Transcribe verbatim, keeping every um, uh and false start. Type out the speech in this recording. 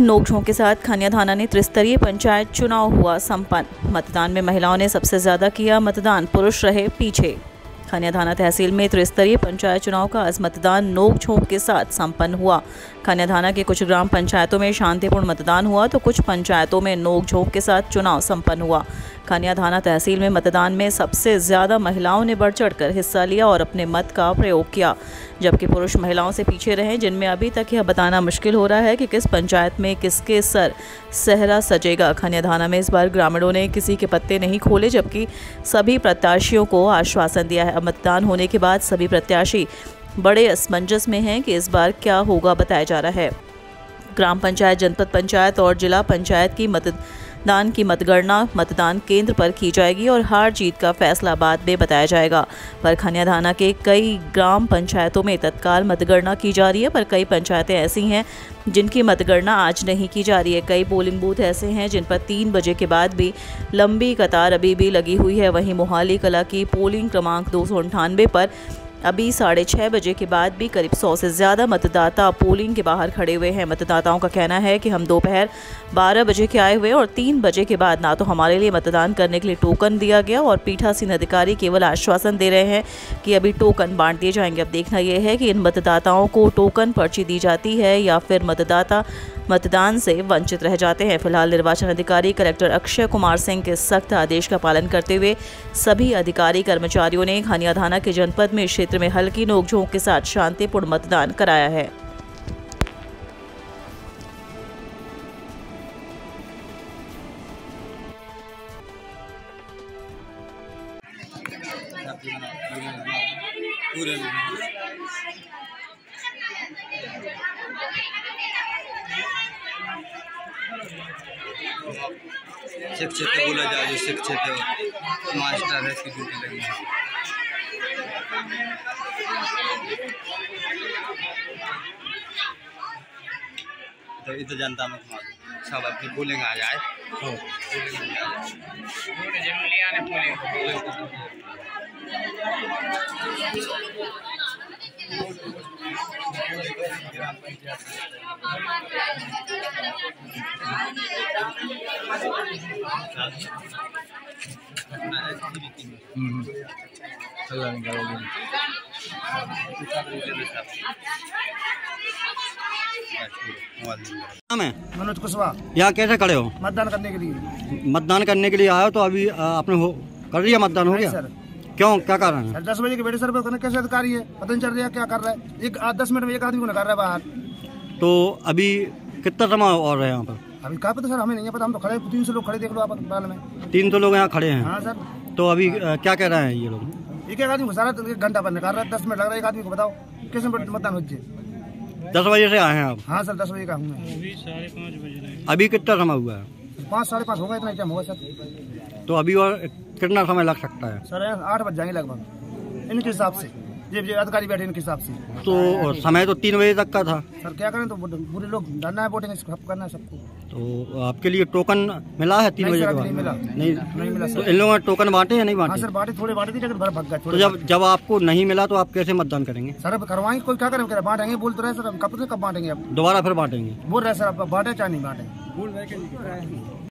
नोक झोंक के साथ खनियांधाना ने त्रिस्तरीय पंचायत चुनाव हुआ संपन्न। मतदान में महिलाओं ने सबसे ज़्यादा किया मतदान, पुरुष रहे पीछे। खनियांधाना तहसील में त्रिस्तरीय पंचायत चुनाव का आज मतदान नोक झोंक के साथ संपन्न हुआ। खनियांधाना के कुछ ग्राम पंचायतों में शांतिपूर्ण मतदान हुआ तो कुछ पंचायतों में नोक झोंक के साथ चुनाव संपन्न हुआ। खनियांधाना तहसील में मतदान में सबसे ज़्यादा महिलाओं ने बढ़ चढ़कर हिस्सा लिया और अपने मत का प्रयोग किया, जबकि पुरुष महिलाओं से पीछे रहे, जिनमें अभी तक यह बताना मुश्किल हो रहा है कि किस पंचायत में किसके सर सहरा सजेगा। खनियांधाना में इस बार ग्रामीणों ने किसी के पत्ते नहीं खोले, जबकि सभी प्रत्याशियों को आश्वासन दिया है। मतदान होने के बाद सभी प्रत्याशी बड़े असमंजस में हैं कि इस बार क्या होगा बताया जा रहा है। ग्राम पंचायत, जनपद पंचायत और जिला पंचायत की मतदान की मतगणना मतदान केंद्र पर की जाएगी और हार जीत का फैसला बाद में बताया जाएगा। पर खनियांधाना के कई ग्राम पंचायतों में तत्काल मतगणना की जा रही है, पर कई पंचायतें ऐसी हैं जिनकी मतगणना आज नहीं की जा रही है। कई पोलिंग बूथ ऐसे हैं जिन पर तीन बजे के बाद भी लंबी कतार अभी भी लगी हुई है। वहीं मोहाली कला की पोलिंग क्रमांक दो सौ अंठानवे पर अभी साढ़े छः बजे के बाद भी करीब सौ से ज़्यादा मतदाता पोलिंग के बाहर खड़े हुए हैं। मतदाताओं का कहना है कि हम दोपहर बारह बजे के आए हुए और तीन बजे के बाद ना तो हमारे लिए मतदान करने के लिए टोकन दिया गया और पीठासीन अधिकारी केवल आश्वासन दे रहे हैं कि अभी टोकन बांट दिए जाएंगे। अब देखना यह है कि इन मतदाताओं को टोकन पर्ची दी जाती है या फिर मतदाता मतदान से वंचित रह जाते हैं। फिलहाल निर्वाचन अधिकारी कलेक्टर अक्षय कुमार सिंह के सख्त आदेश का पालन करते हुए सभी अधिकारी कर्मचारियों ने खनियांधाना के जनपद में क्षेत्र में हल्की नोकझोंक के साथ शांतिपूर्ण मतदान कराया है। शिक्षक से बोला जाए जो शिक्षक है, मास्टर है, इसकी ड्यूटी लगी है। तो इधर जनता में सब अपने बोलेंगे आ जाए मनोज कुशवाहा। यहाँ कैसे खड़े हो? मतदान करने के लिए। मतदान करने के लिए आया हो तो अभी आपने हो कर लिया? मतदान हो गया? क्यों, क्या कारण है? दस बजे के बैठे सर पर कैसे अधिकारी है, पता नहीं चल रहा क्या कर रहा है। एक दस मिनट में एक आदमी को निकाल रहा है बाहर। तो अभी कितना समय और रहे यहाँ पर? अभी कहाँ पता सर, हमें नहीं पता। हम तो खड़े तीन सौ लोग खड़े, देख लो आप बाल में तीन सौ लोग यहाँ खड़े हैं। हाँ सर। तो अभी आ, क्या कह रहे हैं ये लोग? एक एक आदमी घुसा रहा है, एक घंटा पर निकाल रहा है, दस मिनट लग रहा है। एक आदमी को बताओ कैसे मतदान हो जाए? दस बजे से आए हैं आप? हाँ सर, दस बजे का हूँ। अभी कितना समय हुआ है? पाँच साढ़े पाँच होगा, इतना टाइम होगा सर। तो अभी और कितना समय लग सकता है? सर आठ बज जाएंगे लगभग इनके हिसाब से, जब अधिकारी बैठे इनके हिसाब से। तो समय तो तीन बजे तक का था सर, क्या करें? तो बुरे लोग डालना है, वोटिंग करना है सबको। तो आपके लिए टोकन मिला है? तीन बजे के बाद नहीं मिला। नहीं, नहीं मिला सर। तो इन लोगों ने टोकन बांटे या नहीं बांटे? हाँ सर बांटे, थोड़े बांटे थे, भग गए। तो जब जब आपको नहीं मिला तो आप कैसे मतदान करेंगे सर? अब करवाएंगे, कोई क्या करेंगे? बांटेंगे बोल तो रहे सर, हम कब से कब बांटेंगे? अब दोबारा फिर बांटेंगे बोल रहे सर, आप बांटे चाहे नहीं बांटेंगे।